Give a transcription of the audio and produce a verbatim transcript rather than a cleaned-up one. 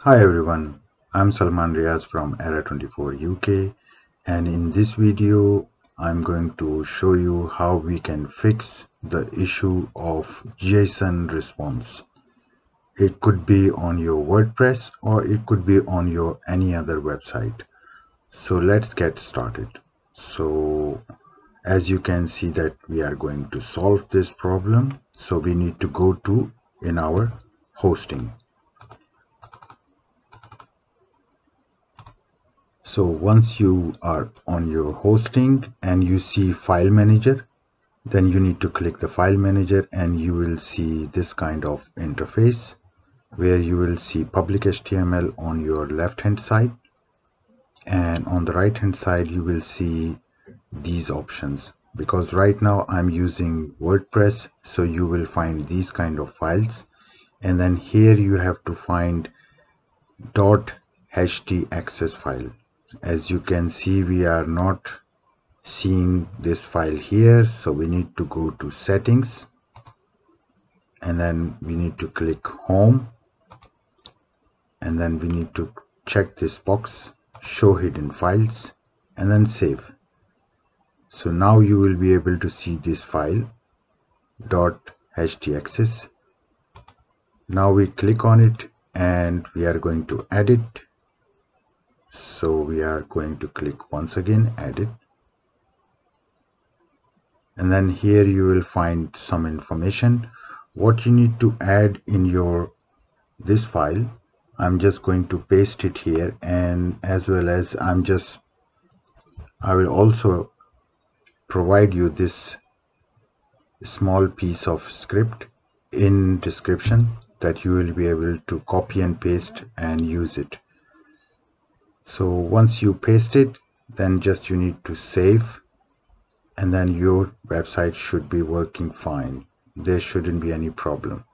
Hi everyone, I'm Salman Riaz from era twenty-four U K, and in this video I'm going to show you how we can fix the issue of JSON response. It could be on your WordPress or it could be on your any other website. So let's get started. So as you can see that we are going to solve this problem, so we need to go to in our hosting. So once you are on your hosting and you see file manager, then you need to click the file manager and you will see this kind of interface where you will see public H T M L on your left hand side, and on the right hand side you will see these options. Because right now I'm using WordPress, so you will find these kind of files, and then here you have to find .htaccess file. As you can see, we are not seeing this file here, so we need to go to settings and then we need to click home, and then we need to check this box, show hidden files, and then save. So now you will be able to see this file .htaccess. Now we click on it and we are going to edit. So we are going to click once again edit, and then here you will find some information what you need to add in your this file. I'm just going to paste it here, and as well as I'm just I will also provide you this small piece of script in description that you will be able to copy and paste and use it. So once you paste it, then just you need to save, and then your website should be working fine. There shouldn't be any problem.